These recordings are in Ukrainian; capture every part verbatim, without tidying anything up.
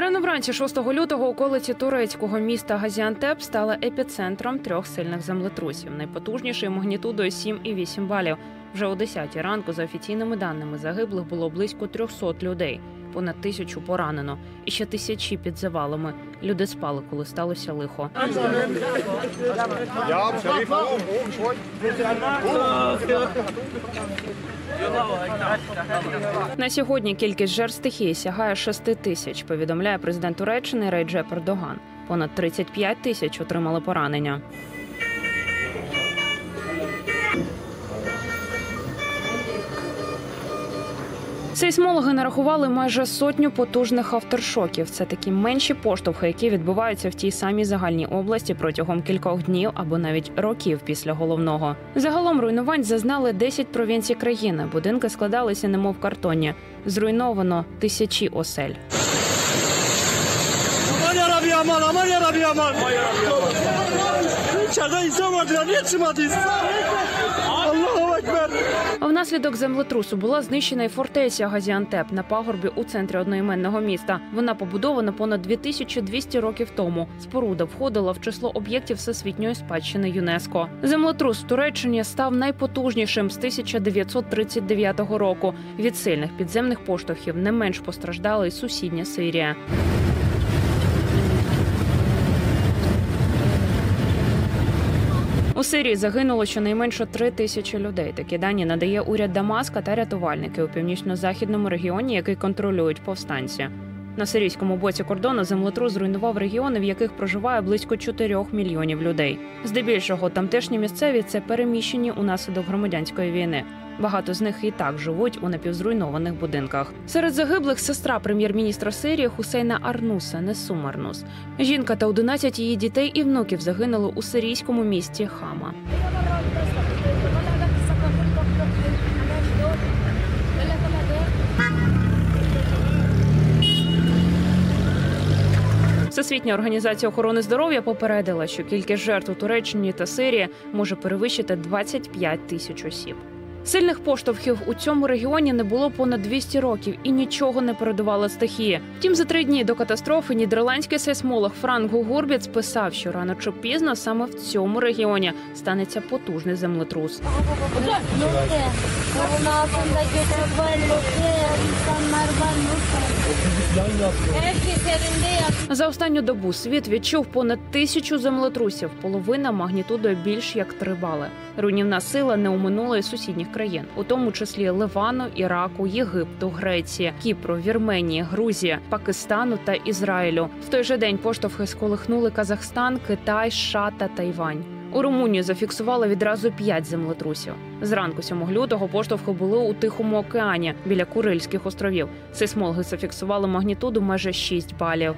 Рано вранці шостого лютого околиці турецького міста Газіантеп стали епіцентром трьох сильних землетрусів. Найпотужніший магнітудою сім і вісім балів. Вже о десятій ранку, за офіційними даними, загиблих було близько трьохсот людей. Понад тисячу поранено. І ще тисячі під завалами. Люди спали, коли сталося лихо. На сьогодні кількість жертв стихії сягає шести тисяч, повідомляє президент Туреччини Реджеп Ердоган. Понад тридцять п'ять тисяч отримали поранення. Сейсмологи нарахували майже сотню потужних авторшоків. Це такі менші поштовхи, які відбуваються в тій самій загальній області протягом кількох днів або навіть років після головного. Загалом руйнувань зазнали десять провінцій країни. Будинки складалися немов картонні. Зруйновано тисячі осель. Внаслідок землетрусу була знищена і фортеця Газіантеп на пагорбі у центрі одноіменного міста. Вона побудована понад дві тисячі двісті років тому. Споруда входила в число об'єктів Всесвітньої спадщини ЮНЕСКО. Землетрус в Туреччині став найпотужнішим з тисяча дев'ятсот тридцять дев'ятого року. Від сильних підземних поштовхів не менш постраждала і сусідня Сирія. У Сирії загинуло щонайменше три тисячі людей. Такі дані надає уряд Дамаска та рятувальники у північно-західному регіоні, який контролюють повстанці. На сирійському боці кордону землетрус зруйнував регіони, в яких проживає близько чотирьох мільйонів людей. Здебільшого тамтешні місцеві – це переміщені унаслідок громадянської війни. Багато з них і так живуть у напівзруйнованих будинках. Серед загиблих – сестра прем'єр-міністра Сирії Хусейна Арнуса, Несум Арнус. Жінка та одинадцять її дітей і внуків загинули у сирійському місті Хама. Всесвітня організація охорони здоров'я попередила, що кількість жертв у Туреччині та Сирії може перевищити двадцять п'ять тисяч осіб. Сильних поштовхів у цьому регіоні не було понад двісті років і нічого не передувало стихії. Втім, за три дні до катастрофи нідерландський сейсмолог Франк Гугурбець писав, що рано чи пізно саме в цьому регіоні станеться потужний землетрус. За останню добу світ відчув понад тисячу землетрусів, половина магнітудою більш як три бали. Руйнівна сила не оминула і сусідніх країн, у тому числі Ливану, Іраку, Єгипту, Греції, Кіпру, Вірменії, Грузії, Пакистану та Ізраїлю. В той же день поштовхи сколихнули Казахстан, Китай, Шата, Тайвань. У Румунії зафіксували відразу п'ять землетрусів. Зранку сьомого лютого поштовхи були у Тихому океані, біля Курильських островів. Сейсмологи зафіксували магнітуду майже шість балів.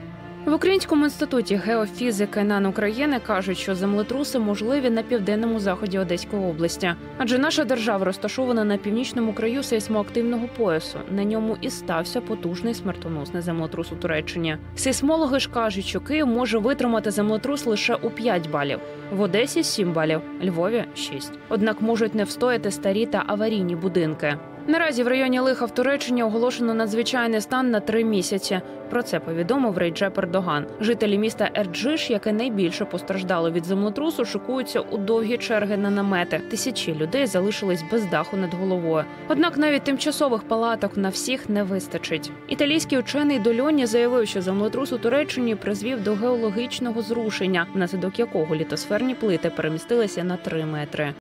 В Українському інституті геофізики НАН України кажуть, що землетруси можливі на південному заході Одеської області. Адже наша держава розташована на північному краю сейсмоактивного поясу. На ньому і стався потужний смертоносний землетрус у Туреччині. Сейсмологи ж кажуть, що Київ може витримати землетрус лише у п'ять балів. В Одесі – сім балів, Львові – шість. Однак можуть не встояти старі та аварійні будинки. Наразі в районі Лиха в Туреччині оголошено надзвичайний стан на три місяці. Про це повідомив Реджеп Ердоган. Жителі міста Ерджиш, яке найбільше постраждало від землетрусу, шикуються у довгі черги на намети. Тисячі людей залишились без даху над головою. Однак навіть тимчасових палаток на всіх не вистачить. Італійський учений Дольонні заявив, що землетрус у Туреччині призвів до геологічного зрушення, внаслідок якого літосферні плити перемістилися на три метри.